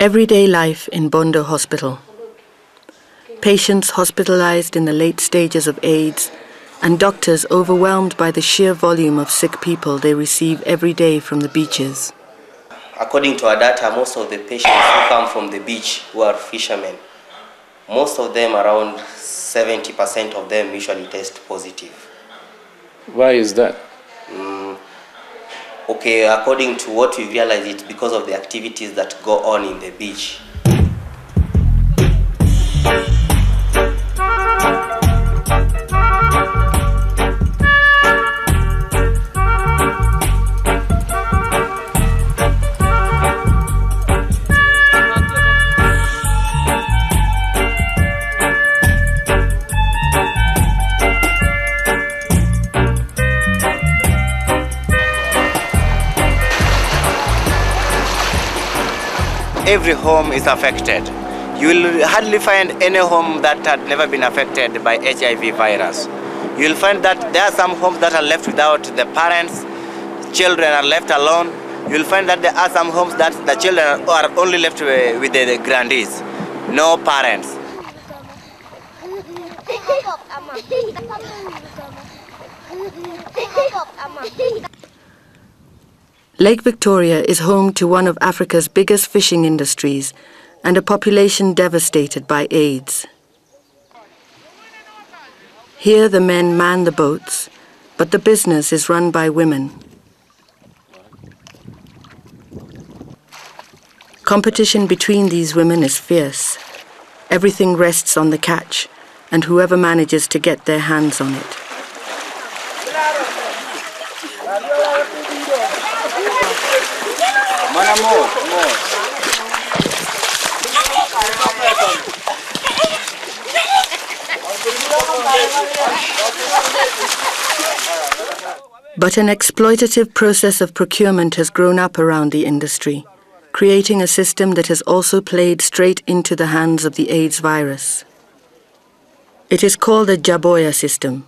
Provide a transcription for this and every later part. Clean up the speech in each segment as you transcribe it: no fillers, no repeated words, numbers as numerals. Everyday life in Bondo Hospital. Patients hospitalized in the late stages of AIDS and doctors overwhelmed by the sheer volume of sick people they receive every day from the beaches. According to our data, most of the patients who come from the beach who are fishermen, most of them, around 70% of them, usually test positive. Why is that? Okay, according to what we realize, it's because of the activities that go on in the beach. Every home is affected. You will hardly find any home that had never been affected by HIV virus. You will find that there are some homes that are left without the parents, children are left alone. You will find that there are some homes that the children are only left with the grandees, no parents. Lake Victoria is home to one of Africa's biggest fishing industries and a population devastated by AIDS. Here the men man the boats, but the business is run by women. Competition between these women is fierce. Everything rests on the catch, and whoever manages to get their hands on it. But an exploitative process of procurement has grown up around the industry, creating a system that has also played straight into the hands of the AIDS virus. It is called the Jaboya system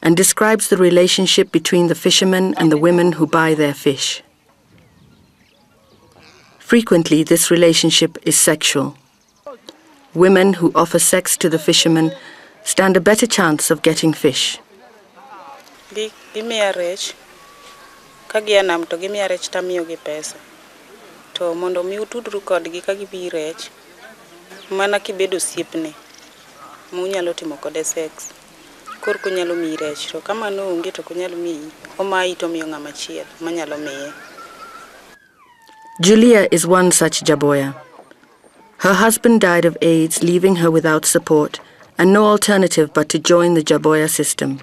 and describes the relationship between the fishermen and the women who buy their fish. Frequently, this relationship is sexual. Women who offer sex to the fishermen stand a better chance of getting fish. Give me a rich. Kagia nam to give me a rich tamiogi pesa. To mondo mi utudru kodgi kagibi rich. Mana kibedo siepne. Munyalo timo kode sex. Kor kunyalo mi rich. To kama no unge to kunyalo mi. Omayi to miyo ng'ama achiel. Manyalo miye. Julia is one such Jaboya. Her husband died of AIDS, leaving her without support and no alternative but to join the Jaboya system.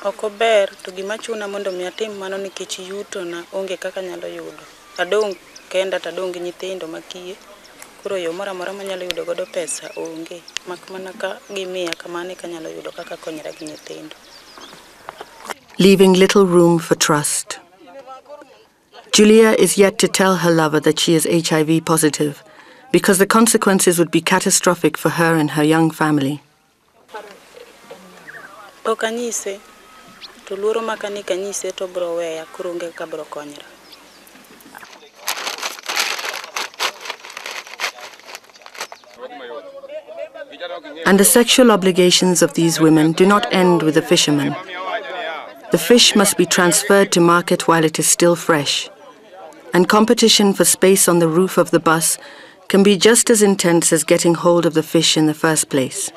Okober to gimachuna mondo miatim mano nikech yuto na onge kaka nyalo yudo. Adong kenda tadong nyithindo makiye. Koro yo mora mora manyalo yudo godo pesa onge. Makmana ka gimiya kamane kanyalo yudo kaka konyra gi nyithindo. Leaving little room for trust. Julia is yet to tell her lover that she is HIV positive because the consequences would be catastrophic for her and her young family. And the sexual obligations of these women do not end with the fishermen. The fish must be transferred to market while it is still fresh. And competition for space on the roof of the bus can be just as intense as getting hold of the fish in the first place.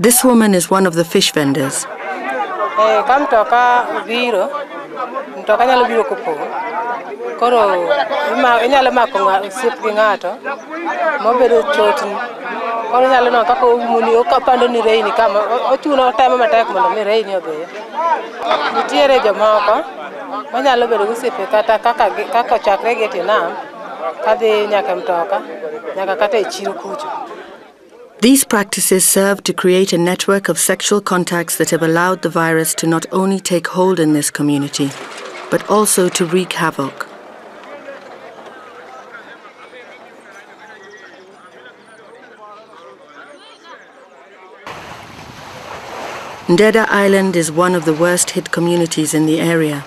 This woman is one of the fish vendors. These practices serve to create a network of sexual contacts that have allowed the virus to not only take hold in this community, but also to wreak havoc. Ndeda Island is one of the worst hit communities in the area.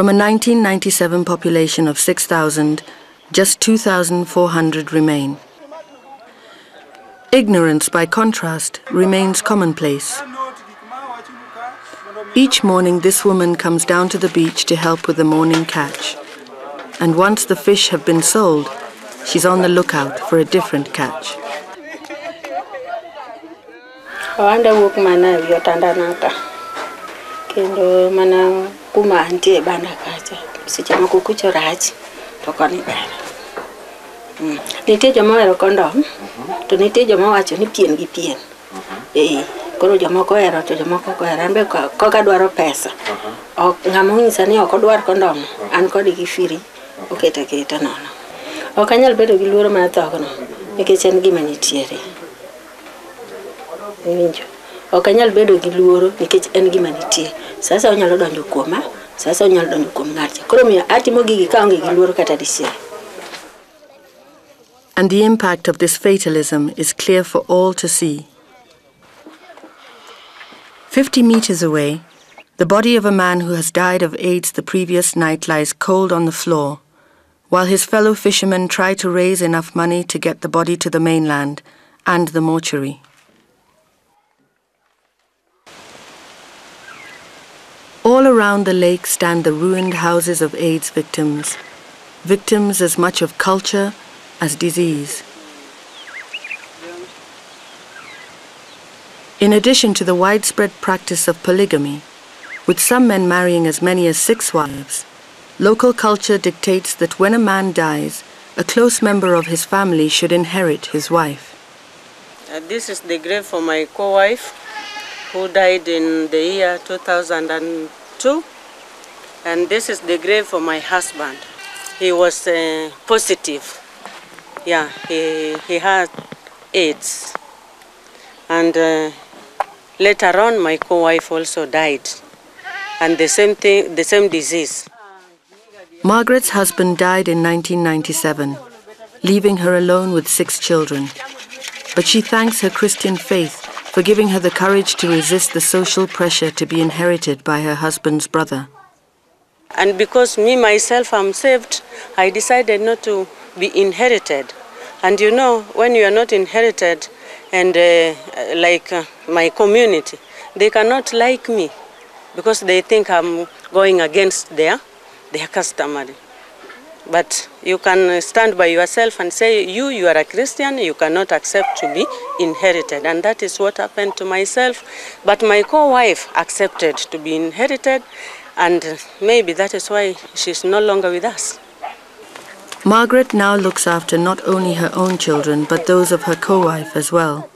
From a 1997 population of 6,000, just 2,400 remain. Ignorance, by contrast, remains commonplace. Each morning this woman comes down to the beach to help with the morning catch. And once the fish have been sold, she's on the lookout for a different catch. And the impact of this fatalism is clear for all to see. 50 meters away, the body of a man who has died of AIDS the previous night lies cold on the floor, while his fellow fishermen try to raise enough money to get the body to the mainland and the mortuary. All around the lake stand the ruined houses of AIDS victims, victims as much of culture as disease. In addition to the widespread practice of polygamy, with some men marrying as many as 6 wives, local culture dictates that when a man dies, a close member of his family should inherit his wife. This is the grave for my co-wife, who died in the year 2002. And this is the grave for my husband. He was positive. Yeah, he had AIDS. And later on, my co-wife also died, and the same disease. Margaret's husband died in 1997, leaving her alone with 6 children. But she thanks her Christian faith for giving her the courage to resist the social pressure to be inherited by her husband's brother. And because me, myself, I'm saved, I decided not to be inherited. And you know, when you are not inherited, and my community, they cannot like me because they think I'm going against their customary. But you can stand by yourself and say, you are a Christian, you cannot accept to be inherited. And that is what happened to myself. But my co-wife accepted to be inherited, and maybe that is why she's no longer with us. Margaret now looks after not only her own children, but those of her co-wife as well.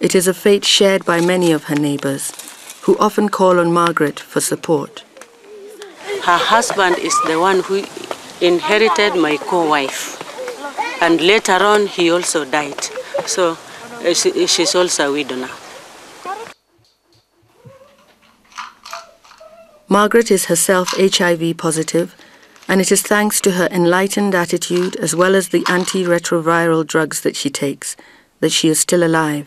It is a fate shared by many of her neighbors, who often call on Margaret for support. Her husband is the one who inherited my co-wife, and later on he also died. So she's also a widow now. Margaret is herself HIV positive, and it is thanks to her enlightened attitude, as well as the antiretroviral drugs that she takes, that she is still alive.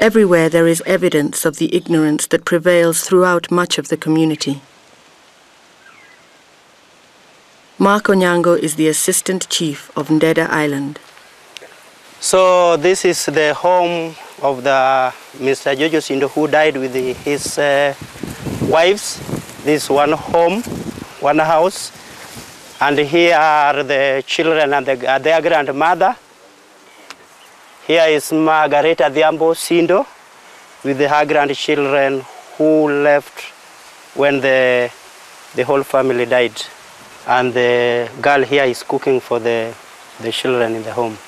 Everywhere there is evidence of the ignorance that prevails throughout much of the community. Mark Onyango is the assistant chief of Ndeda Island. So this is the home of the Mr. Jojo Sindo, who died with his wives. This is one home, one house. And here are the children and their grandmother. Here is Margareta Diambo Sindo with her grandchildren who left when the whole family died. And the girl here is cooking for the children in the home.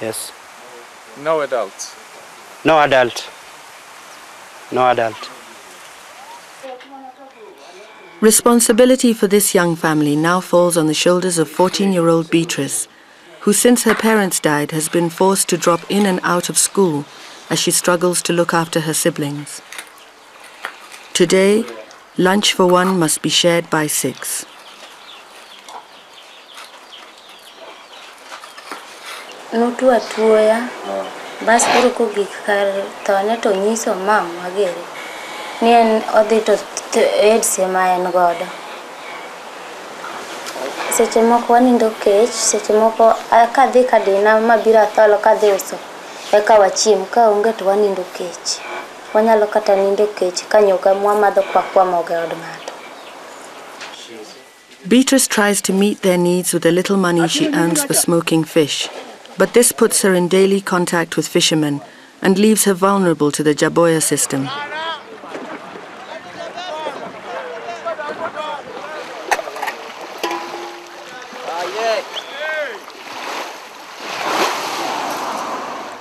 Yes. No adults? No adult. No adult. Responsibility for this young family now falls on the shoulders of 14-year-old Beatrice, who since her parents died has been forced to drop in and out of school as she struggles to look after her siblings. Today, lunch for one must be shared by 6. Nutua tuoya, bas uruko gikar toneto nyiso mam agere. Nien odito edse ma en godo. Seche moko wanindo kech, seche moko kadhi kadina mabira tholo kadhi uso. Eka wachim ka onge to wanindo kech. Wanyalo kata nindo kech kanyoka mwamadho kwa kwa moga od ng'ato. Beatrice tries to meet their needs with the little money she earns for smoking fish. But this puts her in daily contact with fishermen and leaves her vulnerable to the Jaboya system.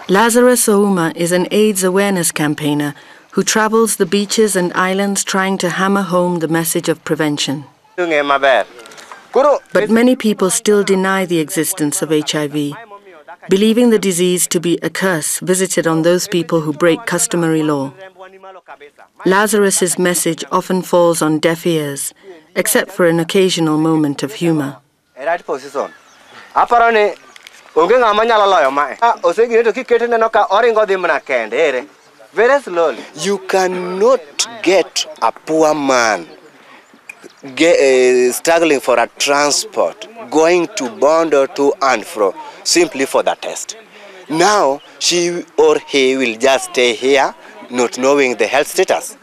Lazarus Ouma is an AIDS awareness campaigner who travels the beaches and islands trying to hammer home the message of prevention. But many people still deny the existence of HIV, believing the disease to be a curse visited on those people who break customary law. Lazarus's message often falls on deaf ears, except for an occasional moment of humor. You cannot get a poor man struggling for a transport, going to Bondo to and fro, simply for the test. Now she or he will just stay here, not knowing the health status,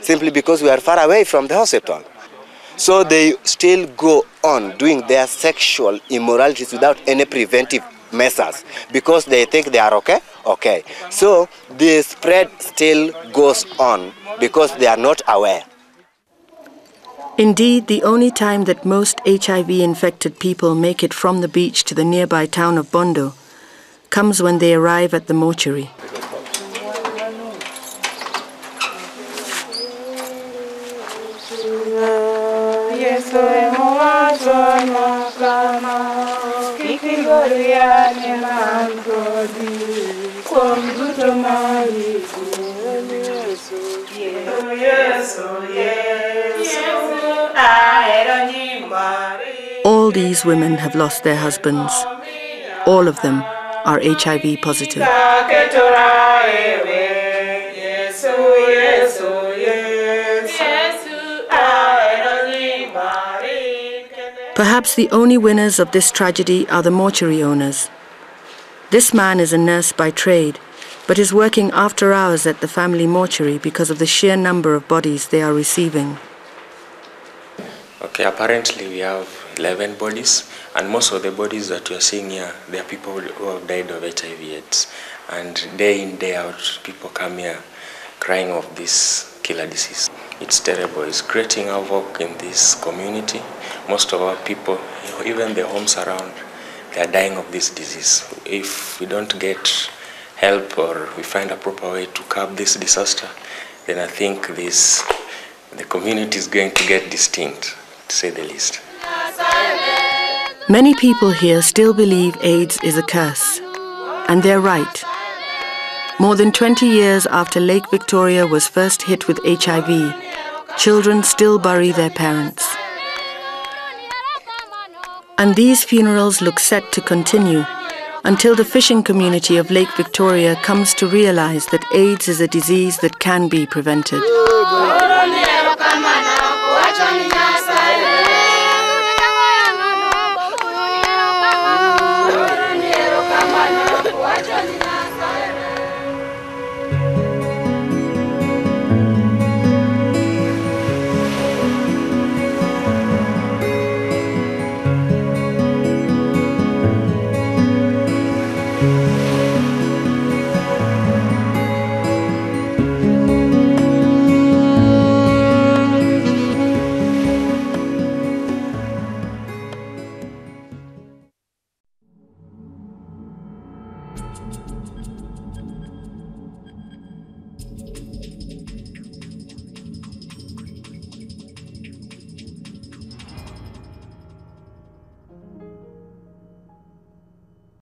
simply because we are far away from the hospital. So they still go on doing their sexual immoralities without any preventive measures, because they think they are okay? Okay. So the spread still goes on, because they are not aware. Indeed, the only time that most HIV-infected people make it from the beach to the nearby town of Bondo comes when they arrive at the mortuary. All these women have lost their husbands. All of them are HIV positive. Perhaps the only winners of this tragedy are the mortuary owners. This man is a nurse by trade, but is working after hours at the family mortuary because of the sheer number of bodies they are receiving. Okay, apparently we have 11 bodies, and most of the bodies that you are seeing here, they are people who have died of HIV/AIDS. And day in, day out, people come here crying of this killer disease. It's terrible. It's creating havoc in this community. Most of our people, even the homes around, they are dying of this disease. If we don't get help or we find a proper way to curb this disaster, then I think the community is going to get distinct, to say the least. Many people here still believe AIDS is a curse, and they're right. More than 20 years after Lake Victoria was first hit with HIV, children still bury their parents. And these funerals look set to continue until the fishing community of Lake Victoria comes to realize that AIDS is a disease that can be prevented.